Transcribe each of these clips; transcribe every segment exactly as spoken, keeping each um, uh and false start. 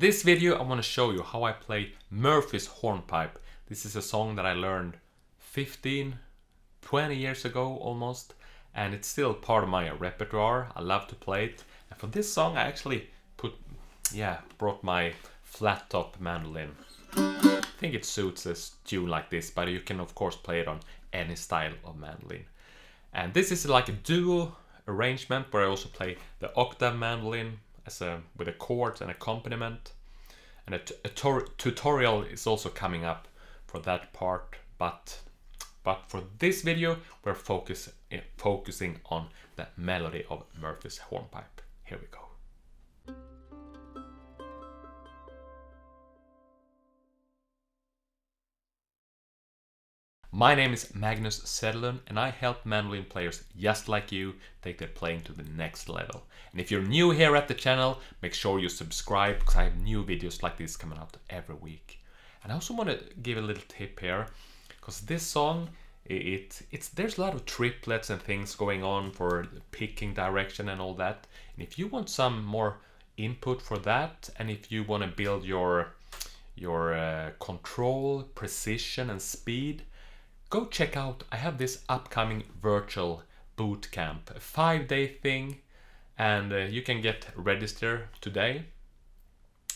In this video, I want to show you how I play Murphy's Hornpipe. This is a song that I learned fifteen, twenty years ago almost, and it's still part of my repertoire. I love to play it. And for this song, I actually put, yeah, brought my flat top mandolin. I think it suits a tune like this, but you can of course play it on any style of mandolin. And this is like a duo arrangement where I also play the octave mandolin as a, with a chord and accompaniment. And a, a tutorial is also coming up for that part, but but for this video we're focus, uh, focusing on the melody of Murphy's Hornpipe. Here we go. My name is Magnus Zetterlund, and I help mandolin players just like you take their playing to the next level. And if you're new here at the channel, make sure you subscribe, because I have new videos like this coming out every week. And I also want to give a little tip here, because this song, it, it's there's a lot of triplets and things going on for picking direction and all that. And if you want some more input for that, and if you want to build your, your uh, control, precision and speed, go check out, I have this upcoming virtual boot camp, a five-day thing, and uh, you can get registered today.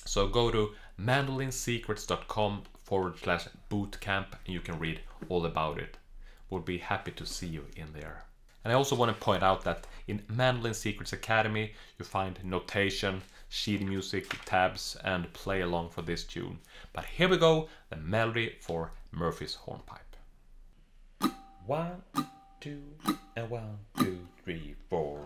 So go to mandolin secrets dot com forward slash boot camp and you can read all about it. We'll be happy to see you in there. And I also want to point out that in Mandolin Secrets Academy you find notation, sheet music, tabs and play along for this tune. But here we go, the melody for Murphy's Hornpipe. One, two, and one, two, three, four.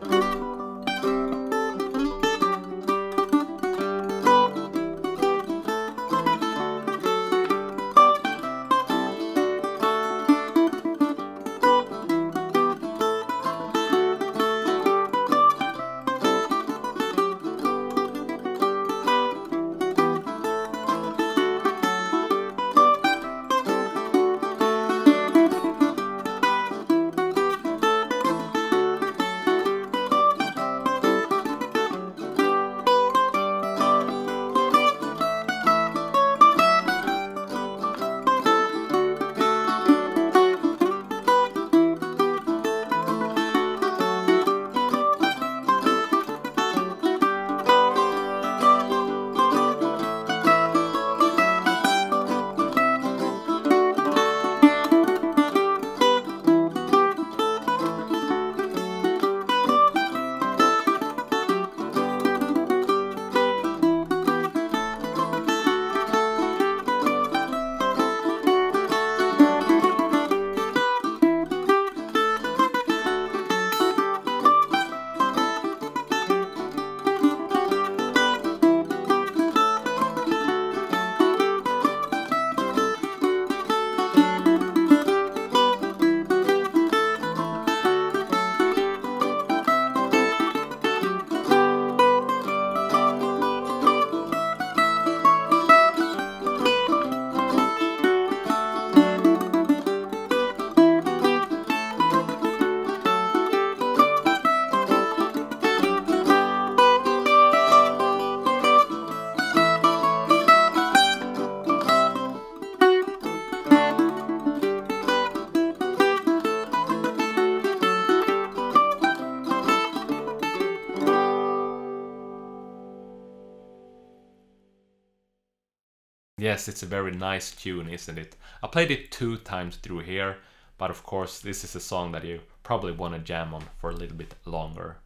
Yes, it's a very nice tune, isn't it? I played it two times through here, but of course this is a song that you probably want to jam on for a little bit longer.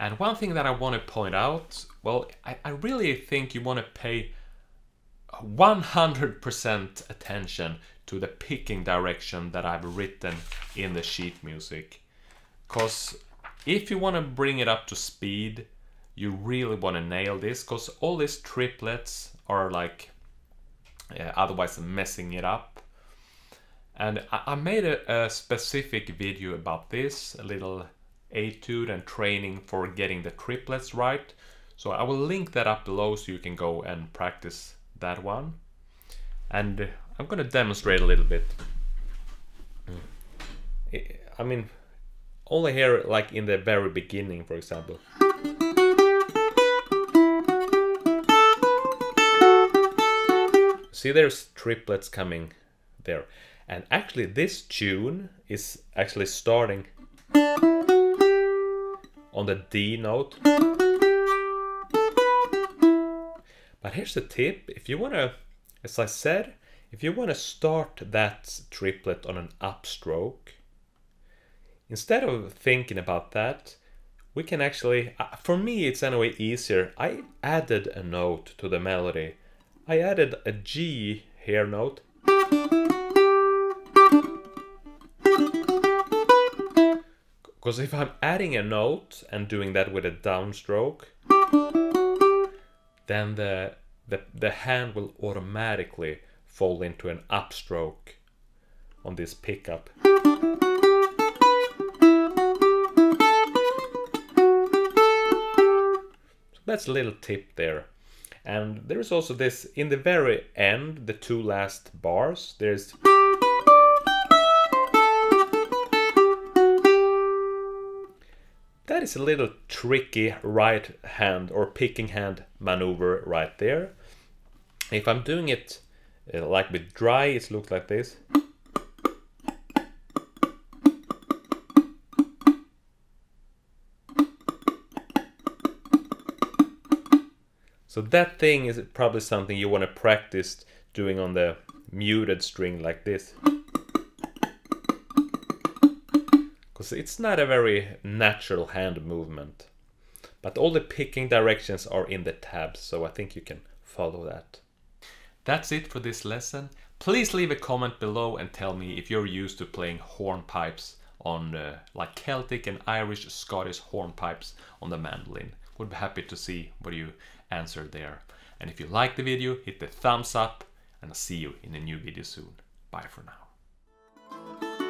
And one thing that I want to point out, well, I, I really think you want to pay one hundred percent attention to the picking direction that I've written in the sheet music. Because if you want to bring it up to speed, you really want to nail this, because all these triplets are like, Uh, otherwise messing it up. And I, I made a, a specific video about this, a little etude and training for getting the triplets right. So I will link that up below so you can go and practice that one. And I'm gonna demonstrate a little bit. I mean, only here like in the very beginning, for example. See, there's triplets coming there. And actually this tune is actually starting on the D note. But here's the tip, if you want to, as I said, if you want to start that triplet on an upstroke, instead of thinking about that, we can actually, uh, for me it's anyway easier, I added a note to the melody. I added a G here note. Because if I'm adding a note and doing that with a downstroke, then the, the, the hand will automatically fall into an upstroke on this pickup. So that's a little tip there. And there is also this, in the very end, the two last bars, there's... That is a little tricky right hand or picking hand maneuver right there. If I'm doing it uh, like with dry, it looks like this. So that thing is probably something you want to practice doing on the muted string like this. Because it's not a very natural hand movement. But all the picking directions are in the tabs, so I think you can follow that. That's it for this lesson. Please leave a comment below and tell me if you're used to playing hornpipes on uh, like Celtic and Irish, Scottish hornpipes on the mandolin. Would be happy to see what you answered there. And if you like the video, hit the thumbs up, and I'll see you in a new video soon. Bye for now.